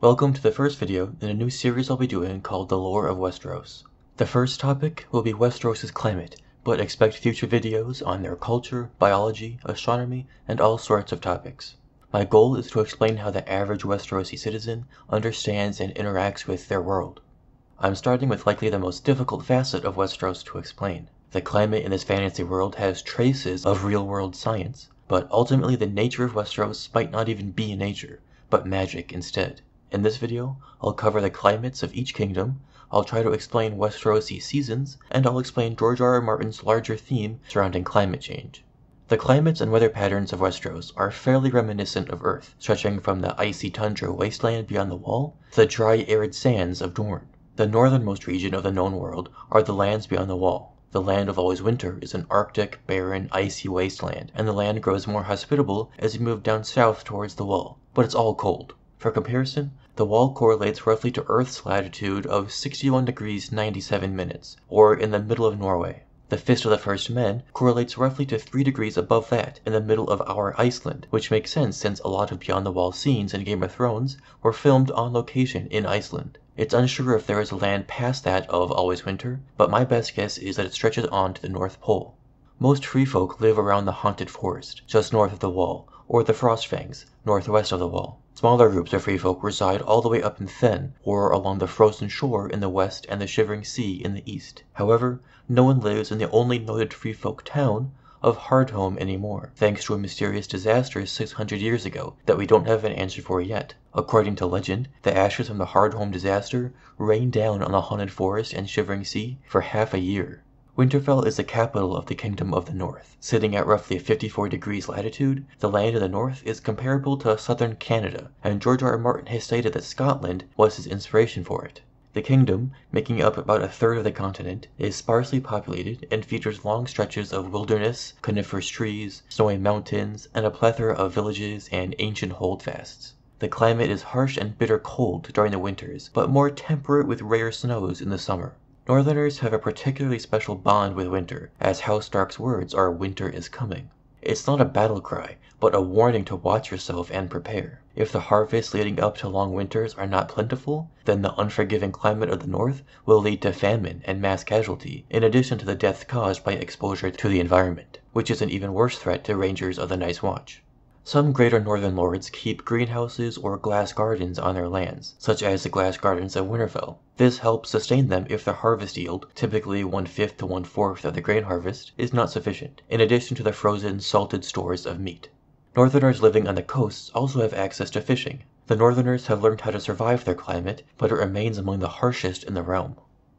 Welcome to the first video in a new series I'll be doing called The Lore of Westeros. The first topic will be Westeros' climate, but expect future videos on their culture, biology, astronomy, and all sorts of topics. My goal is to explain how the average Westerosi citizen understands and interacts with their world. I'm starting with likely the most difficult facet of Westeros to explain. The climate in this fantasy world has traces of real-world science, but ultimately the nature of Westeros might not even be nature, but magic instead. In this video, I'll cover the climates of each kingdom, I'll try to explain Westerosi seasons, and I'll explain George R. R. Martin's larger theme surrounding climate change. The climates and weather patterns of Westeros are fairly reminiscent of Earth, stretching from the icy tundra wasteland beyond the Wall to the dry, arid sands of Dorne. The northernmost region of the known world are the lands beyond the Wall. The land of always winter is an arctic, barren, icy wasteland, and the land grows more hospitable as you move down south towards the Wall, but it's all cold. For comparison, the Wall correlates roughly to Earth's latitude of 61 degrees 97 minutes, or in the middle of Norway. The Fist of the First Men correlates roughly to 3 degrees above that, in the middle of our Iceland, which makes sense since a lot of Beyond the Wall scenes in Game of Thrones were filmed on location in Iceland. It's unsure if there is land past that of Always Winter, but my best guess is that it stretches on to the North Pole. Most free folk live around the Haunted Forest, just north of the Wall, or the Frostfangs, northwest of the Wall. Smaller groups of free folk reside all the way up in Fen, or along the frozen shore in the west and the shivering sea in the east. However, no one lives in the only noted free folk town of Hardhome anymore, thanks to a mysterious disaster 600 years ago that we don't have an answer for yet. According to legend, the ashes from the Hardhome disaster rained down on the Haunted Forest and Shivering Sea for half a year. Winterfell is the capital of the Kingdom of the North. Sitting at roughly 54 degrees latitude, the land of the North is comparable to southern Canada, and George R. R. Martin has stated that Scotland was his inspiration for it. The kingdom, making up about a third of the continent, is sparsely populated and features long stretches of wilderness, coniferous trees, snowy mountains, and a plethora of villages and ancient holdfasts. The climate is harsh and bitter cold during the winters, but more temperate with rare snows in the summer. Northerners have a particularly special bond with winter, as House Stark's words are "winter is coming." It's not a battle cry, but a warning to watch yourself and prepare. If the harvests leading up to long winters are not plentiful, then the unforgiving climate of the North will lead to famine and mass casualty, in addition to the death caused by exposure to the environment, which is an even worse threat to rangers of the Night's Watch. Some greater northern lords keep greenhouses or glass gardens on their lands, such as the glass gardens of Winterfell. This helps sustain them if their harvest yield, typically 1/5 to 1/4 of the grain harvest, is not sufficient, in addition to the frozen, salted stores of meat. Northerners living on the coasts also have access to fishing. The northerners have learned how to survive their climate, but it remains among the harshest in the realm.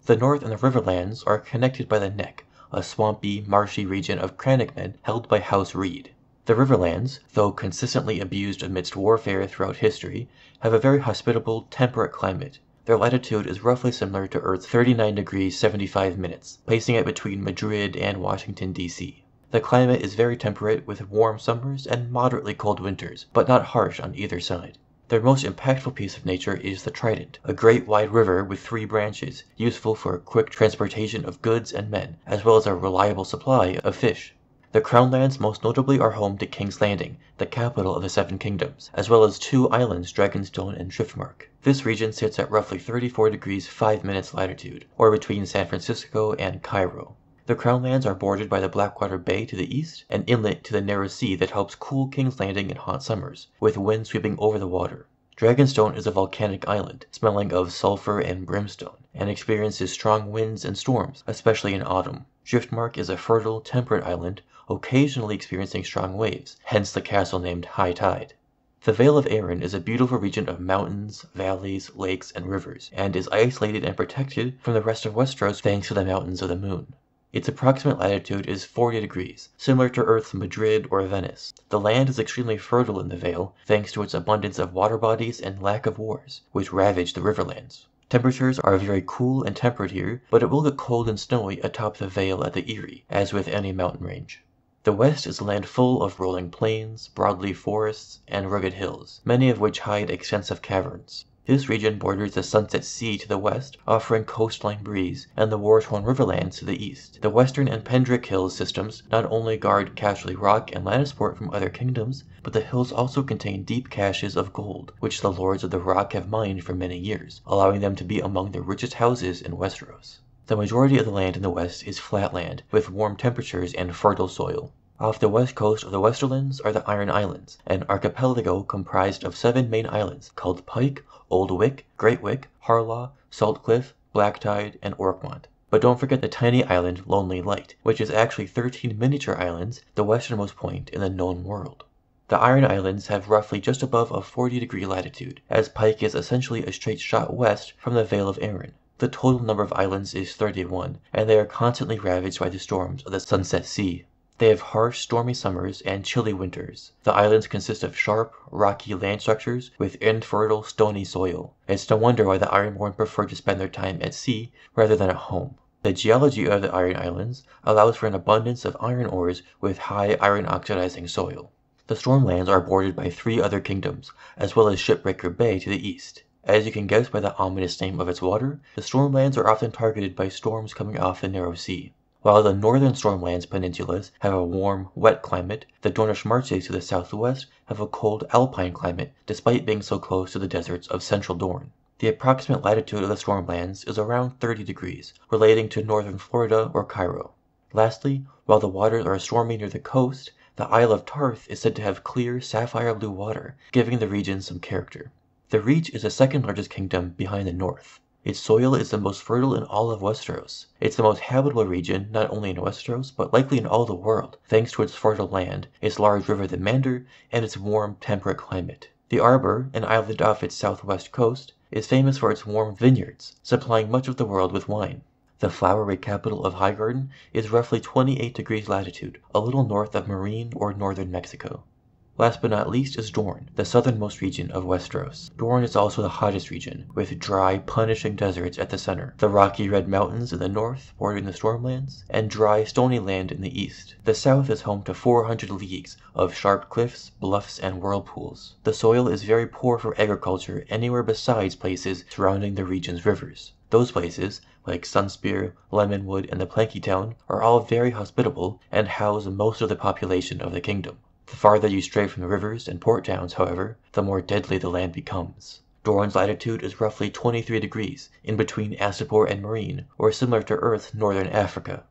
The north and the riverlands are connected by the Neck, a swampy, marshy region of Crannogmen held by House Reed. The Riverlands, though consistently abused amidst warfare throughout history, have a very hospitable, temperate climate. Their latitude is roughly similar to Earth's 39 degrees 75 minutes, placing it between Madrid and Washington, D.C. The climate is very temperate with warm summers and moderately cold winters, but not harsh on either side. Their most impactful piece of nature is the Trident, a great wide river with three branches, useful for quick transportation of goods and men, as well as a reliable supply of fish. The Crownlands most notably are home to King's Landing, the capital of the Seven Kingdoms, as well as two islands, Dragonstone and Driftmark. This region sits at roughly 34 degrees 5 minutes latitude, or between San Francisco and Cairo. The Crownlands are bordered by the Blackwater Bay to the east, an inlet to the narrow sea that helps cool King's Landing in hot summers, with wind sweeping over the water. Dragonstone is a volcanic island, smelling of sulfur and brimstone, and experiences strong winds and storms, especially in autumn. Driftmark is a fertile, temperate island, occasionally experiencing strong waves, hence the castle named High Tide. The Vale of Arryn is a beautiful region of mountains, valleys, lakes, and rivers, and is isolated and protected from the rest of Westeros thanks to the Mountains of the Moon. Its approximate latitude is 40 degrees, similar to Earth's Madrid or Venice. The land is extremely fertile in the Vale thanks to its abundance of water bodies and lack of wars, which ravaged the riverlands. Temperatures are very cool and temperate here, but it will get cold and snowy atop the Vale at the Eyrie, as with any mountain range. The west is a land full of rolling plains, broadleaf forests, and rugged hills, many of which hide extensive caverns. This region borders the Sunset Sea to the west, offering coastline breeze, and the war-torn riverlands to the east. The western and Pendrick Hills systems not only guard Casterly Rock and Lannisport from other kingdoms, but the hills also contain deep caches of gold, which the Lords of the Rock have mined for many years, allowing them to be among the richest houses in Westeros. The majority of the land in the west is flatland, with warm temperatures and fertile soil. Off the west coast of the Westerlands are the Iron Islands, an archipelago comprised of 7 main islands called Pyke, Old Wick, Great Wick, Harlaw, Saltcliff, Blacktide, and Orkmont. But don't forget the tiny island Lonely Light, which is actually 13 miniature islands, the westernmost point in the known world. The Iron Islands have roughly just above a 40-degree latitude, as Pyke is essentially a straight shot west from the Vale of Arryn. The total number of islands is 31, and they are constantly ravaged by the storms of the Sunset Sea. They have harsh, stormy summers and chilly winters. The islands consist of sharp, rocky land structures with infertile, stony soil. It's no wonder why the Ironborn prefer to spend their time at sea rather than at home. The geology of the Iron Islands allows for an abundance of iron ores with high iron-oxidizing soil. The Stormlands are bordered by 3 other kingdoms, as well as Shipbreaker Bay to the east. As you can guess by the ominous name of its water, the Stormlands are often targeted by storms coming off the narrow sea. While the northern Stormlands peninsulas have a warm, wet climate, the Dornish Marches to the southwest have a cold alpine climate despite being so close to the deserts of central Dorne. The approximate latitude of the Stormlands is around 30 degrees, relating to northern Florida or Cairo. Lastly, while the waters are stormy near the coast, the Isle of Tarth is said to have clear sapphire blue water, giving the region some character. The Reach is the second largest kingdom behind the north. Its soil is the most fertile in all of Westeros. It's the most habitable region not only in Westeros, but likely in all the world, thanks to its fertile land, its large river the Mander, and its warm, temperate climate. The Arbor, an island off its southwest coast, is famous for its warm vineyards, supplying much of the world with wine. The flowery capital of Highgarden is roughly 28 degrees latitude, a little north of Marine or northern Mexico. Last but not least is Dorne, the southernmost region of Westeros. Dorne is also the hottest region, with dry, punishing deserts at the center, the rocky red mountains in the north bordering the Stormlands, and dry, stony land in the east. The south is home to 400 leagues of sharp cliffs, bluffs, and whirlpools. The soil is very poor for agriculture anywhere besides places surrounding the region's rivers. Those places, like Sunspear, Lemonwood, and the Planky Town, are all very hospitable and house most of the population of the kingdom. The farther you stray from the rivers and port towns, however, the more deadly the land becomes. Dorne's latitude is roughly 23 degrees, in between Astapor and Marine, or similar to Earth's northern Africa.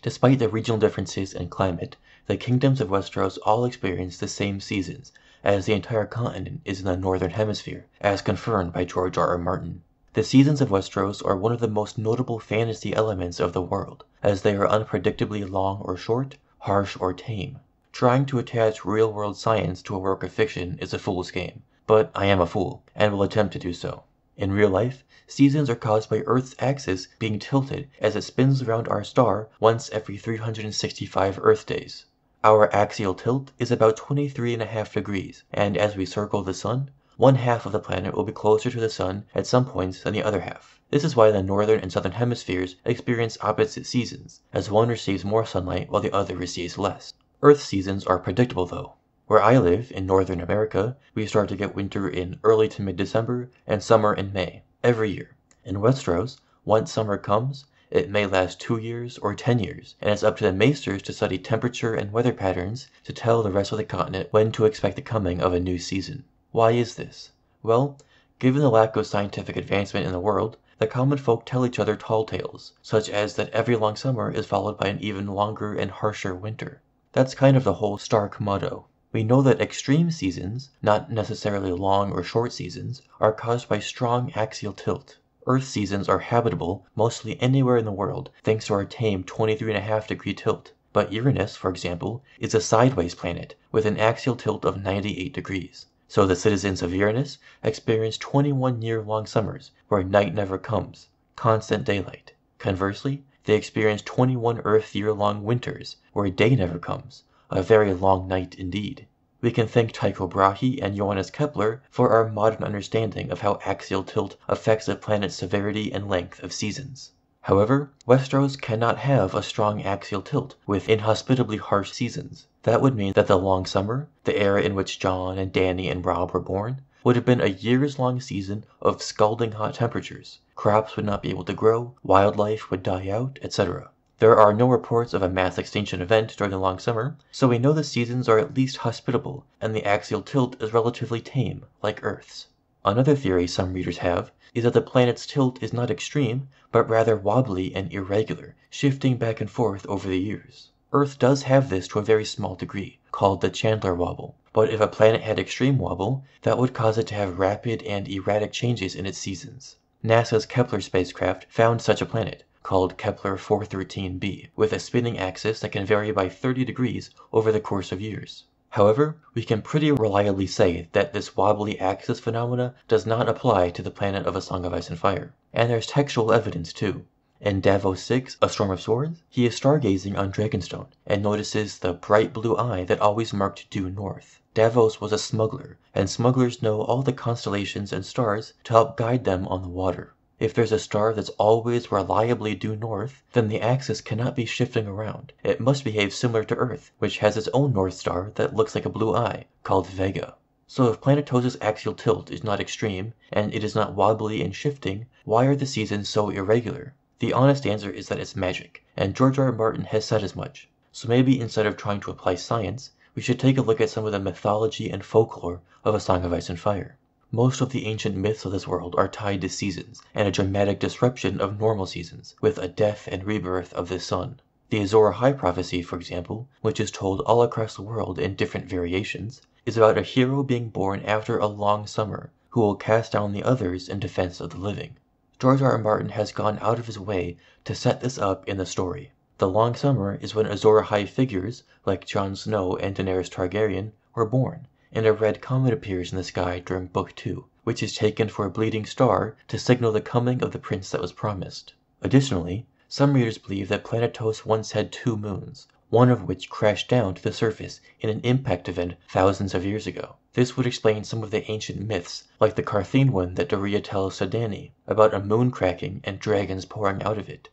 Despite the regional differences in climate, the kingdoms of Westeros all experience the same seasons, as the entire continent is in the northern hemisphere, as confirmed by George R. R. Martin. The seasons of Westeros are one of the most notable fantasy elements of the world, as they are unpredictably long or short, harsh or tame. Trying to attach real-world science to a work of fiction is a fool's game, but I am a fool, and will attempt to do so. In real life, seasons are caused by Earth's axis being tilted as it spins around our star once every 365 Earth days. Our axial tilt is about 23.5 degrees, and as we circle the sun, one half of the planet will be closer to the sun at some points than the other half. This is why the northern and southern hemispheres experience opposite seasons, as one receives more sunlight while the other receives less. Earth's seasons are predictable though. Where I live, in northern America, we start to get winter in early to mid-December and summer in May, every year. In Westeros, once summer comes, it may last 2 years or 10 years, and it's up to the maesters to study temperature and weather patterns to tell the rest of the continent when to expect the coming of a new season. Why is this? Well, given the lack of scientific advancement in the world, the common folk tell each other tall tales, such as that every long summer is followed by an even longer and harsher winter. That's kind of the whole Stark motto. We know that extreme seasons, not necessarily long or short seasons, are caused by strong axial tilt. Earth's seasons are habitable mostly anywhere in the world thanks to our tame 23.5 degree tilt, but Uranus, for example, is a sideways planet with an axial tilt of 98 degrees. So the citizens of Uranus experience 21-year-long summers where night never comes, constant daylight. Conversely, they experience 21 Earth-year-long winters, where day never comes, a very long night indeed. We can thank Tycho Brahe and Johannes Kepler for our modern understanding of how axial tilt affects a planet's severity and length of seasons. However, Westeros cannot have a strong axial tilt with inhospitably harsh seasons. That would mean that the long summer, the era in which John and Danny and Rob were born, would have been a years-long season of scalding hot temperatures. Crops would not be able to grow, wildlife would die out, etc. There are no reports of a mass extinction event during the long summer, so we know the seasons are at least hospitable, and the axial tilt is relatively tame, like Earth's. Another theory some readers have is that the planet's tilt is not extreme, but rather wobbly and irregular, shifting back and forth over the years. Earth does have this to a very small degree, called the Chandler wobble, but if a planet had extreme wobble, that would cause it to have rapid and erratic changes in its seasons. NASA's Kepler spacecraft found such a planet, called Kepler 413b, with a spinning axis that can vary by 30 degrees over the course of years. However, we can pretty reliably say that this wobbly axis phenomena does not apply to the planet of A Song of Ice and Fire. And there's textual evidence too. In Davos 6, A Storm of Swords, he is stargazing on Dragonstone and notices the bright blue eye that always marked due north. Davos was a smuggler, and smugglers know all the constellations and stars to help guide them on the water. If there's a star that's always reliably due north, then the axis cannot be shifting around. It must behave similar to Earth, which has its own north star that looks like a blue eye, called Vega. So if Planetos' axial tilt is not extreme, and it is not wobbly and shifting, why are the seasons so irregular? The honest answer is that it's magic, and George R. R. Martin has said as much. So maybe instead of trying to apply science, we should take a look at some of the mythology and folklore of A Song of Ice and Fire. Most of the ancient myths of this world are tied to seasons, and a dramatic disruption of normal seasons, with a death and rebirth of the sun. The Azor Ahai prophecy, for example, which is told all across the world in different variations, is about a hero being born after a long summer, who will cast down the others in defense of the living. George R. R. Martin has gone out of his way to set this up in the story. The long summer is when Azor Ahai figures, like Jon Snow and Daenerys Targaryen, were born, and a red comet appears in the sky during Book 2, which is taken for a bleeding star to signal the coming of the prince that was promised. Additionally, some readers believe that Planetos once had two moons, one of which crashed down to the surface in an impact event thousands of years ago. This would explain some of the ancient myths, like the Carthene one that Dorea tells Sedani, about a moon cracking and dragons pouring out of it.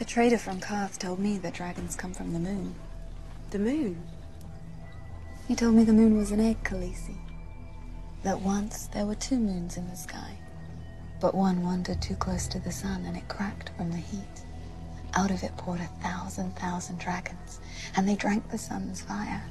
A trader from Carth told me that dragons come from the moon. The moon? He told me the moon was an egg, Khaleesi. That once there were two moons in the sky, but one wandered too close to the sun and it cracked from the heat. Out of it poured 1,000 dragons, and they drank the sun's fire.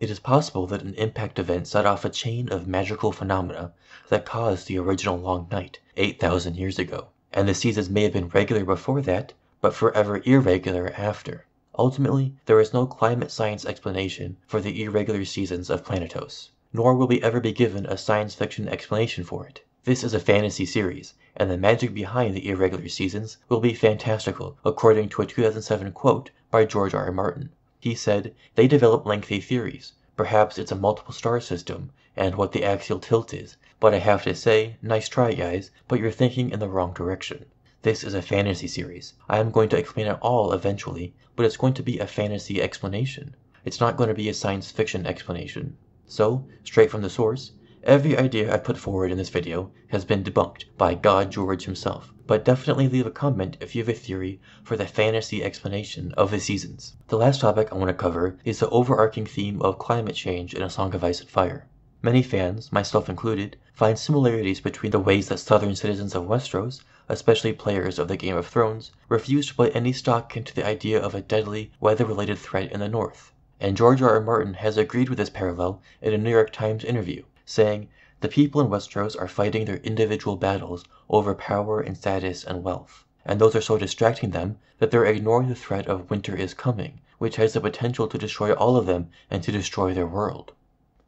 It is possible that an impact event set off a chain of magical phenomena that caused the original Long Night 8,000 years ago, and the seasons may have been regular before that, but forever irregular after. Ultimately, there is no climate science explanation for the irregular seasons of Planetos, nor will we ever be given a science fiction explanation for it. This is a fantasy series, and the magic behind the irregular seasons will be fantastical, according to a 2007 quote by George R. R. Martin. He said, "They develop lengthy theories. Perhaps it's a multiple star system and what the axial tilt is, but I have to say, nice try guys, but you're thinking in the wrong direction." This is a fantasy series. I am going to explain it all eventually, but it's going to be a fantasy explanation. It's not going to be a science fiction explanation. So, straight from the source, every idea I put forward in this video has been debunked by God George himself, but definitely leave a comment if you have a theory for the fantasy explanation of the seasons. The last topic I want to cover is the overarching theme of climate change in A Song of Ice and Fire. Many fans, myself included, find similarities between the ways that southern citizens of Westeros, especially players of the Game of Thrones, refuse to put any stock into the idea of a deadly, weather-related threat in the north. And George R. R. Martin has agreed with this parallel in a New York Times interview, saying, "The people in Westeros are fighting their individual battles over power and status and wealth, and those are so distracting them that they're ignoring the threat of winter is coming, which has the potential to destroy all of them and to destroy their world."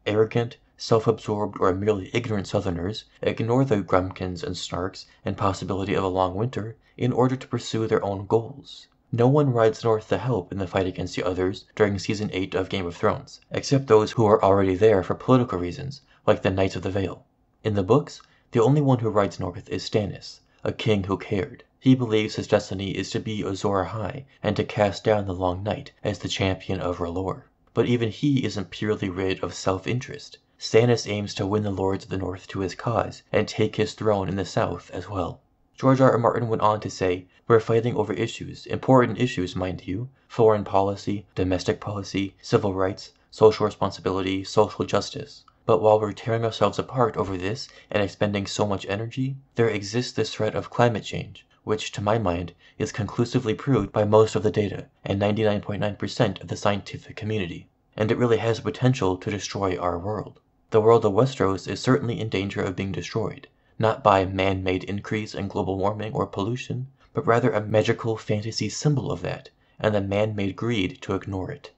Arrogant, self-absorbed, or merely ignorant Southerners ignore the grumpkins and snarks and possibility of a long winter in order to pursue their own goals. No one rides north to help in the fight against the others during Season 8 of Game of Thrones, except those who are already there for political reasons, like the Knights of the Vale. In the books, the only one who rides north is Stannis, a king who cared. He believes his destiny is to be Azor Ahai and to cast down the Long Night as the champion of R'hllor. But even he isn't purely rid of self-interest. Stannis aims to win the lords of the north to his cause and take his throne in the south as well. George R. R. Martin went on to say, "We're fighting over issues, important issues, mind you, foreign policy, domestic policy, civil rights, social responsibility, social justice. But while we're tearing ourselves apart over this and expending so much energy, there exists this threat of climate change, which, to my mind, is conclusively proved by most of the data and 99.9% of the scientific community. And it really has potential to destroy our world. The world of Westeros is certainly in danger of being destroyed, not by man-made increase in global warming or pollution, but rather a magical fantasy symbol of that, and the man-made greed to ignore it.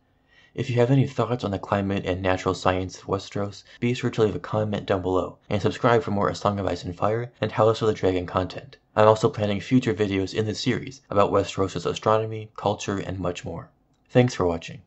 If you have any thoughts on the climate and natural science of Westeros, be sure to leave a comment down below, and subscribe for more A Song of Ice and Fire and House of the Dragon content. I'm also planning future videos in this series about Westeros' astronomy, culture, and much more. Thanks for watching.